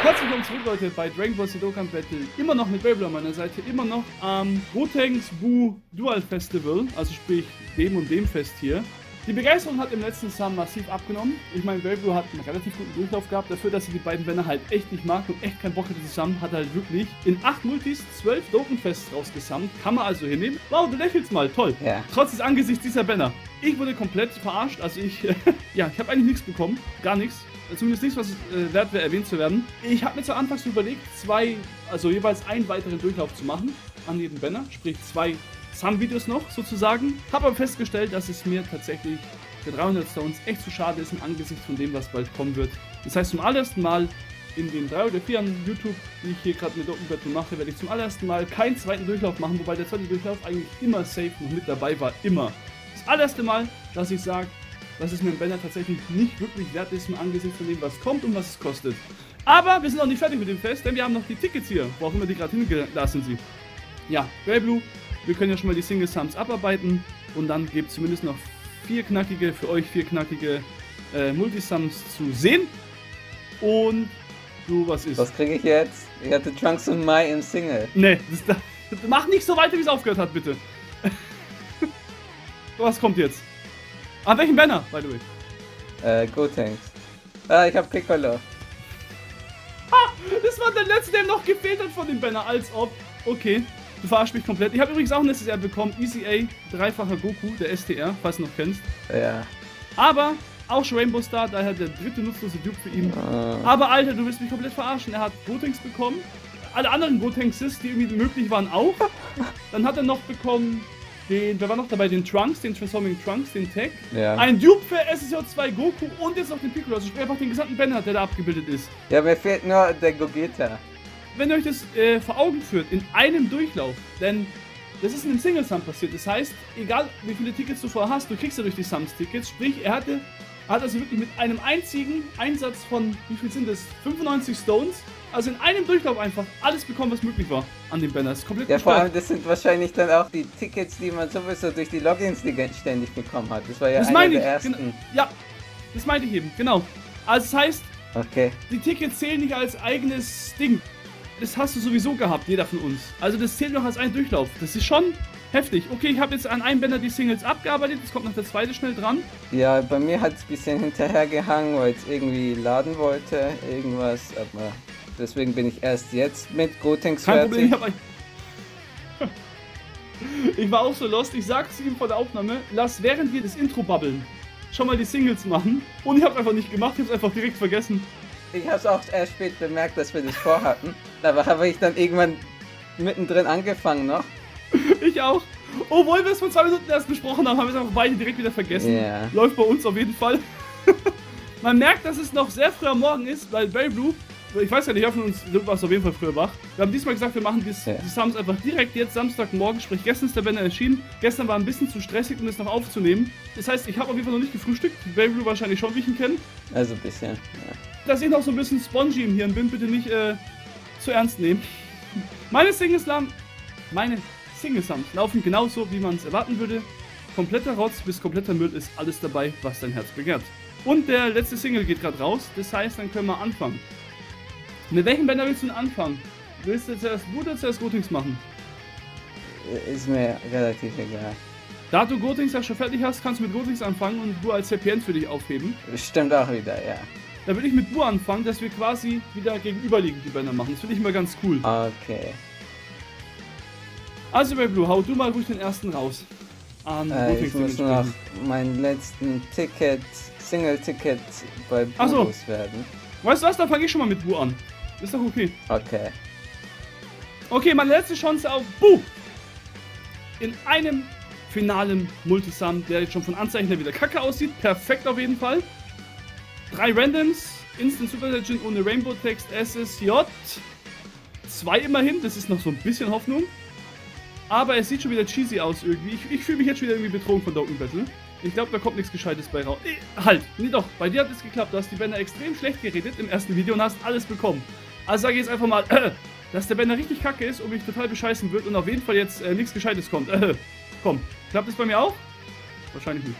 Herzlich willkommen zurück, Leute, bei Dragon Ball Dokkan Battle. Immer noch mit Wabler an meiner Seite, immer noch am Gotenks Buu Dual Festival, also sprich dem und dem Fest hier. Die Begeisterung hat im letzten Summer massiv abgenommen. Ich meine, Velbouw hat einen relativ guten Durchlauf gehabt, dafür, dass sie die beiden Männer halt echt nicht mag und echt keinen Bock hatte zusammen, hat halt wirklich in 8 Multis 12 Dopenfests rausgesammelt. Kann man also hinnehmen. Wow, du lächelst mal, toll. Ja. Trotz des Angesichts dieser Banner. Ich wurde komplett verarscht, also ich, ja, ich habe eigentlich nichts bekommen, gar nichts. Zumindest nichts, was wert wäre, erwähnt zu werden. Ich habe mir zu Anfangs überlegt, also jeweils einen weiteren Durchlauf zu machen an jedem Banner, sprich 2 Some-Videos noch, sozusagen. Habe aber festgestellt, dass es mir tatsächlich der 300 Stones echt zu schade ist im Angesicht von dem, was bald kommen wird. Das heißt, zum allerersten Mal in den 3 oder 4 an YouTube, die ich hier gerade mit Dokkan Battle mache, werde ich zum allerersten Mal keinen zweiten Durchlauf machen, wobei der zweite Durchlauf eigentlich immer safe noch mit dabei war, immer. Das allererste Mal, dass ich sage, dass es mir im Banner tatsächlich nicht wirklich wert ist im Angesicht von dem, was kommt und was es kostet. Aber wir sind noch nicht fertig mit dem Fest, denn wir haben noch die Tickets hier, wo auch immer die gerade hingelassen sind. Ja, Rayblue. Wir können ja schon mal die Single Sums abarbeiten und dann gibt es zumindest noch 4 knackige Multisums zu sehen. Und du, was ist? Was kriege ich jetzt? Ich hatte Trunks und Mai im Single. Nee, mach nicht so weiter, wie es aufgehört hat, bitte. Was kommt jetzt? An welchen Banner, by the way? Gotenks. Ah, ich hab Piccolo. Ha! Das war der letzte, der noch gefehlt hat von dem Banner, als ob. Okay. Du verarschst mich komplett. Ich habe übrigens auch ein SSR bekommen. EZA, dreifacher Goku, der STR, falls du noch kennst. Ja. Aber auch schon Rainbow Star, daher der dritte nutzlose Duke für ihn. Aber Alter, du willst mich komplett verarschen. Er hat Gotenks bekommen. Alle anderen Gotenks, die irgendwie möglich waren, auch. Dann hat er noch bekommen, wer war noch dabei? Den Trunks, den Transforming Trunks, den Tech. Ja. Ein Duke für SSJ2 Goku und jetzt noch den Piccolo. Also einfach den gesamten Banner, der da abgebildet ist. Ja, mir fehlt nur der Gogeta. Wenn ihr euch das vor Augen führt, in einem Durchlauf, denn das ist in einem Single-Sum passiert, das heißt, egal wie viele Tickets du vorher hast, du kriegst ja durch die Sums-Tickets, sprich, er hat also wirklich mit einem einzigen Einsatz von, wie viel sind das, 95 Stones, also in einem Durchlauf einfach alles bekommen, was möglich war an den Banners, komplett gestört. Ja, vor allem, das sind wahrscheinlich dann auch die Tickets, die man sowieso durch die Logins ständig bekommen hat, das war ja einer der ersten. Ja, das meinte ich eben, genau. Also das heißt, die Tickets zählen nicht als eigenes Ding. Das hast du sowieso gehabt, jeder von uns. Also das zählt noch als ein Durchlauf. Das ist schon heftig. Okay, ich habe jetzt an einem Bänder die Singles abgearbeitet. Jetzt kommt noch der zweite schnell dran. Ja, bei mir hat es ein bisschen hinterhergehangen, weil ich irgendwie laden wollte. Irgendwas. Aber deswegen bin ich erst jetzt mit Gotenks fertig. Kein Problem, ich war auch so lost. Ich sag's ihm vor der Aufnahme. Lass während wir das Intro babbeln schon mal die Singles machen. Und ich habe einfach nicht gemacht. Ich habe es einfach direkt vergessen. Ich habe es auch erst spät bemerkt, dass wir das vorhatten. Aber habe ich dann irgendwann mittendrin angefangen noch. Ich auch. Obwohl wir es vor 2 Minuten erst besprochen haben, haben wir es einfach beide direkt wieder vergessen. Yeah. Läuft bei uns auf jeden Fall. Man merkt, dass es noch sehr früh am Morgen ist, weil Velbouw, ich weiß ja nicht, jeder von uns war auf jeden Fall früher wach. Wir haben diesmal gesagt, wir machen die Sums einfach direkt jetzt Samstagmorgen, sprich gestern ist der Banner erschienen. Gestern war ein bisschen zu stressig, um das noch aufzunehmen. Das heißt, ich habe auf jeden Fall noch nicht gefrühstückt. Velbouw wahrscheinlich schon, wie ich ihn kenne. Also ein bisschen, ja. Dass ich noch so ein bisschen spongy im Hirn bin, bitte nicht zu ernst nehmen. Meine Single-Sums laufen genauso, wie man es erwarten würde. Kompletter Rotz bis kompletter Müll ist alles dabei, was dein Herz begehrt. Und der letzte Single geht gerade raus, das heißt, dann können wir anfangen. Mit welchem Banner willst du denn anfangen? Willst du zuerst Buu oder zuerst Gotenks machen? Ist mir relativ egal. Da du Gotenks ja schon fertig hast, kannst du mit Gotenks anfangen und Buu als Serpient für dich aufheben. Stimmt auch wieder, ja. Da will ich mit Buu anfangen, dass wir quasi wieder gegenüberliegend die Banner machen. Das finde ich immer ganz cool. Okay. Also Rayblue, hau du mal ruhig den ersten raus. Ich muss noch meinen letzten Single-Ticket bei Buu loswerden. Weißt du was, da fange ich schon mal mit Buu an. Ist doch okay. Okay. Okay, meine letzte Chance auf Buu. In einem finalen Multisum, der jetzt schon von Anzeichen her wieder kacke aussieht. Perfekt auf jeden Fall. 3 Randoms, Instant Super Legend ohne Rainbow Text, SSJ. 2 immerhin, das ist noch so ein bisschen Hoffnung. Aber es sieht schon wieder cheesy aus irgendwie. Ich fühle mich jetzt schon wieder irgendwie betrogen von Dokkan Battle. Ich glaube, da kommt nichts Gescheites bei raus. Halt, nee doch, bei dir hat es geklappt. Du hast die Banner extrem schlecht geredet im ersten Video und hast alles bekommen. Also sage ich jetzt einfach mal, dass der Bänder richtig kacke ist und mich total bescheißen wird und auf jeden Fall jetzt nichts Gescheites kommt. Komm, klappt das bei mir auch? Wahrscheinlich nicht.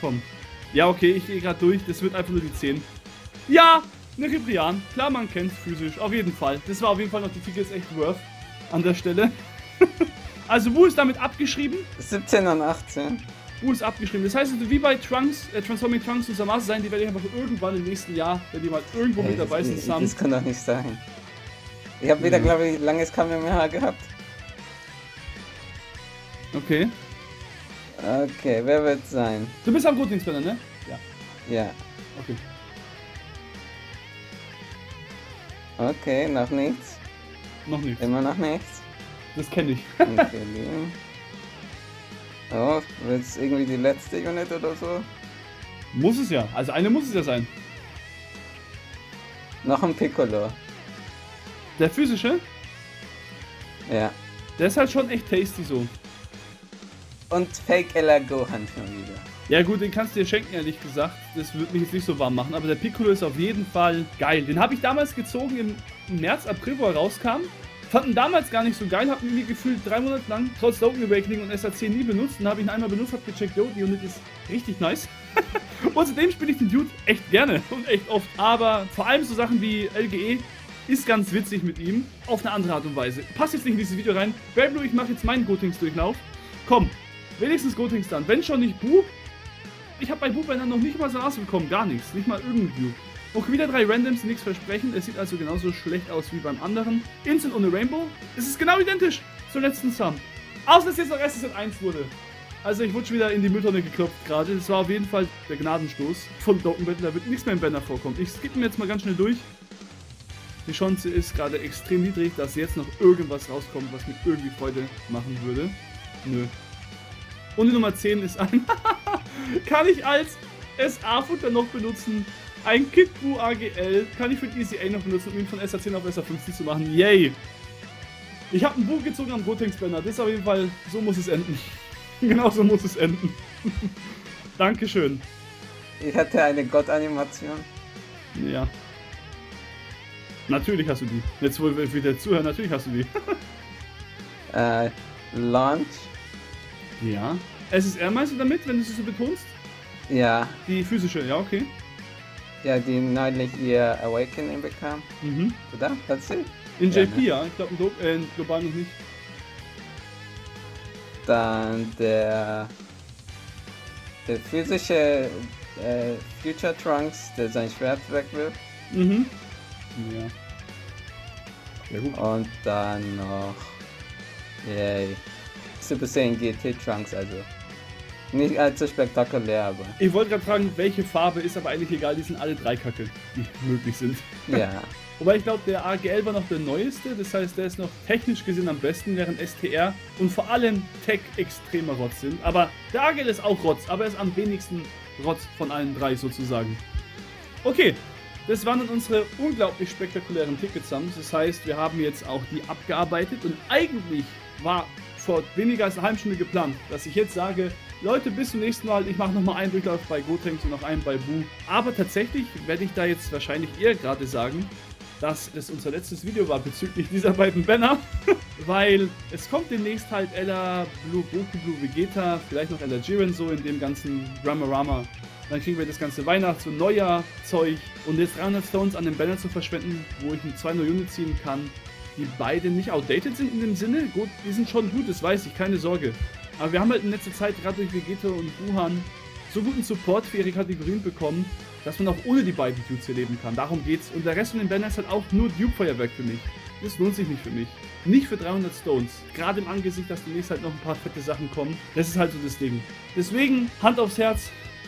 Komm. Ja, okay, ich gehe gerade durch. Das wird einfach nur die 10. Ja, eine Ribrian. Klar, man kennt es physisch. Auf jeden Fall. Das war auf jeden Fall noch die Figures echt worth an der Stelle. Also, Buu ist damit abgeschrieben. 17 an 18. Buu ist abgeschrieben. Das heißt, wie bei Trunks, Transforming Trunks und Samasa sein, die werde ich einfach irgendwann im nächsten Jahr, wenn die mal irgendwo mit dabei sind, zusammen. Das kann doch nicht sein. Ich habe wieder, glaube ich, langes Kamehameha gehabt. Okay. Okay, wer wird's sein? Du bist am Gotenks-Banner, ne? Ja. Ja. Okay. Okay, noch nichts. Noch nichts. Immer noch nichts. Das kenne ich. Okay, oh, wird's irgendwie die letzte Unit oder so? Muss es ja. Also eine muss es ja sein. Noch ein Piccolo. Der physische? Ja. Der ist halt schon echt tasty so. Und Fake Ella Gohan schon wieder. Ja gut, den kannst du dir schenken, ehrlich gesagt. Das würde mich jetzt nicht so warm machen. Aber der Piccolo ist auf jeden Fall geil. Den habe ich damals gezogen im März, April, wo er rauskam. Fand ihn damals gar nicht so geil. Hab ihn mir gefühlt 3 Monate lang, trotz Dokkan Awakening und SAC, nie benutzt. Dann habe ich ihn einmal benutzt, hab gecheckt, yo, die Unit ist richtig nice. Und zudem spiele ich den Dude echt gerne und echt oft. Aber vor allem so Sachen wie LGE ist ganz witzig mit ihm. Auf eine andere Art und Weise. Passt jetzt nicht in dieses Video rein. Rayblue, ich mache jetzt meinen Gotenks-Durchlauf. Komm. Wenigstens Gotenks dann. Wenn schon nicht Buu. Ich habe bei Buu dann noch nicht mal so rausbekommen. Gar nichts. Nicht mal irgendwie. Auch wieder 3 Randoms, nichts versprechen. Es sieht also genauso schlecht aus wie beim anderen. Instant ohne Rainbow. Es ist genau identisch zur letzten Sum. Außer dass jetzt noch SSN 1 wurde. Also ich wurde schon wieder in die Mülltonne geklopft gerade. Das war auf jeden Fall der Gnadenstoß von Dokkan Battle. Da wird nichts mehr im Banner vorkommen. Ich skippe mir jetzt mal ganz schnell durch. Die Chance ist gerade extrem niedrig, dass jetzt noch irgendwas rauskommt, was mir irgendwie Freude machen würde. Nö. Und die Nummer 10 ist ein... Kann ich als SA-Futter noch benutzen? Ein Kid-Boo AGL kann ich für die EZA noch benutzen, um ihn von SA10 auf SA50 zu machen. Yay! Ich habe ein Buch gezogen am Gotenks-Banner. Das ist auf jeden Fall... So muss es enden. Genau so muss es enden. Dankeschön. Ich hatte eine Gott-Animation. Ja. Natürlich hast du die. Jetzt, wo wir wieder zuhören, natürlich hast du die. Lunch. Ja. SSR meinst du damit, wenn du es so betonst? Ja. Die physische, ja, okay. Ja, die neulich ihr Awakening bekam. Mhm. Oder? Kannst du? In ja, JP, ne? Ja. Ich glaube, in global noch nicht. Dann der physische Future Trunks, der sein Schwert wegwirft. Mhm. Ja. Ja, gut. Und dann noch... Yay. Super Saiyan GT-Trunks, also nicht allzu spektakulär, aber... Ich wollte gerade fragen, welche Farbe ist, aber eigentlich egal, die sind alle 3 kacke, die möglich sind. Ja. Wobei ich glaube, der AGL war noch der neueste, das heißt, der ist noch technisch gesehen am besten, während STR und vor allem Tech extremer Rotz sind. Aber der AGL ist auch Rotz, aber er ist am wenigsten Rotz von allen 3 sozusagen. Okay, das waren dann unsere unglaublich spektakulären Ticketsums, das heißt, wir haben jetzt auch die abgearbeitet und eigentlich war... Vor weniger als eine halbe Stunde geplant, dass ich jetzt sage, Leute, bis zum nächsten Mal, ich mache nochmal einen Durchlauf bei Gotenks und noch einen bei Buu. Aber tatsächlich werde ich da jetzt wahrscheinlich eher gerade sagen, dass es unser letztes Video war bezüglich dieser beiden Banner, weil es kommt demnächst halt Ella, Blue Goku, Blue Vegeta, vielleicht noch Ella Jiren so in dem ganzen Dramarama. Dann kriegen wir das ganze Weihnachts- und Neujahr-Zeug und jetzt 300 Stones an den Banner zu verschwenden, wo ich eine 2-0-Unit ziehen kann, die beide nicht outdated sind in dem Sinne. Gut, die sind schon gut, das weiß ich, keine Sorge. Aber wir haben halt in letzter Zeit gerade durch Vegeta und Wuhan so guten Support für ihre Kategorien bekommen, dass man auch ohne die beiden Dudes hier leben kann. Darum geht's. Und der Rest von den Bannern ist halt auch nur Duke-Feuerwerk für mich. Das lohnt sich nicht für mich. Nicht für 300 Stones. Gerade im Angesicht, dass demnächst halt noch ein paar fette Sachen kommen. Das ist halt so das Ding. Deswegen, Hand aufs Herz,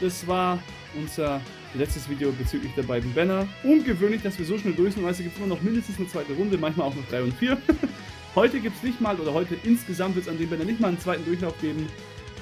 das war unser... letztes Video bezüglich der beiden Banner. Ungewöhnlich, dass wir so schnell durch sind, weil es gibt immer noch mindestens eine 2. Runde, manchmal auch noch 3 und 4. Heute gibt es nicht mal, oder heute insgesamt wird es an den Banner nicht mal einen 2. Durchlauf geben.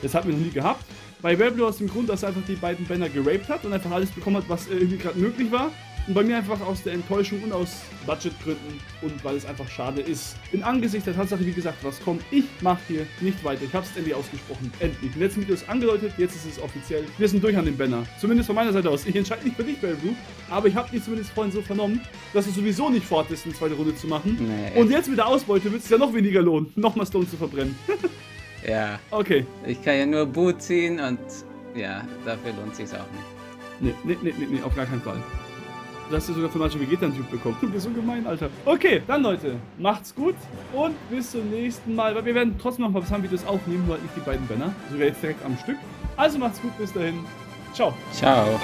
Das hatten wir noch nie gehabt. Bei Wabler aus dem Grund, dass er einfach die beiden Banner geraped hat und einfach alles bekommen hat, was irgendwie gerade möglich war. Und bei mir einfach aus der Enttäuschung und aus Budgetgründen und weil es einfach schade ist. In Angesicht der Tatsache, wie gesagt, was kommt, ich mache hier nicht weiter. Ich habe es endlich ausgesprochen. Endlich. Im letzten Video ist angedeutet, jetzt ist es offiziell. Wir sind durch an dem Banner. Zumindest von meiner Seite aus. Ich entscheide nicht für dich, Velbouw, aber ich habe dir zumindest vorhin so vernommen, dass du sowieso nicht fort bist, eine zweite Runde zu machen. Nee. Und jetzt mit der Ausbeute wird es ja noch weniger lohnen, nochmal Stone zu verbrennen. Ja. Okay. Ich kann ja nur Buu ziehen und ja, dafür lohnt sich's auch nicht. Nee, auf gar keinen Fall. Dass du sogar von manchen Vegeta einen Typ bekommst. Du bist so gemein, Alter. Okay, dann Leute, macht's gut und bis zum nächsten Mal. Weil wir werden trotzdem noch mal was haben, Videos aufnehmen, nur halt nicht die beiden Banner. Also wir jetzt direkt am Stück. Also macht's gut, bis dahin. Ciao. Ciao.